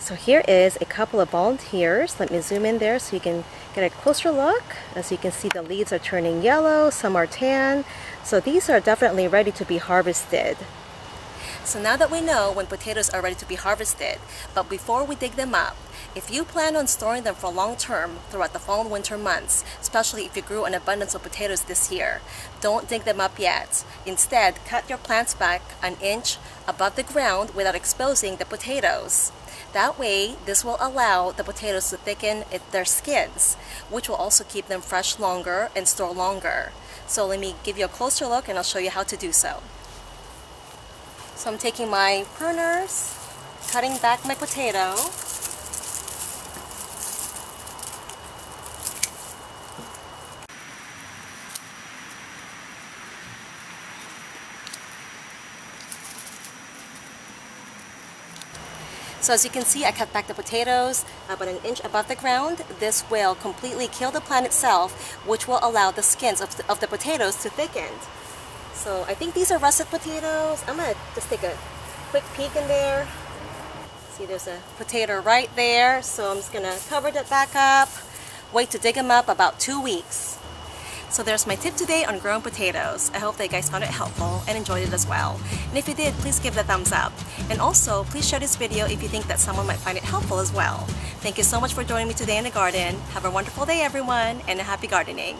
So here is a couple of volunteers. Let me zoom in there so you can get a closer look. As you can see, the leaves are turning yellow, some are tan. So these are definitely ready to be harvested. So now that we know when potatoes are ready to be harvested, but before we dig them up, if you plan on storing them for long term throughout the fall and winter months, especially if you grew an abundance of potatoes this year, don't dig them up yet. Instead, cut your plants back 1 inch above the ground without exposing the potatoes. That way, this will allow the potatoes to thicken their skins, which will also keep them fresh longer and store longer. So let me give you a closer look and I'll show you how to do so. So I'm taking my pruners, cutting back my potato. So as you can see, I cut back the potatoes about 1 inch above the ground. This will completely kill the plant itself, which will allow the skins of the potatoes to thicken. So I think these are russet potatoes. I'm going to just take a quick peek in there. See, there's a potato right there. So I'm just going to cover that back up, wait to dig them up about 2 weeks. So there's my tip today on growing potatoes. I hope that you guys found it helpful and enjoyed it as well. And if you did, please give it a thumbs up. And also, please share this video if you think that someone might find it helpful as well. Thank you so much for joining me today in the garden. Have a wonderful day, everyone, and happy gardening.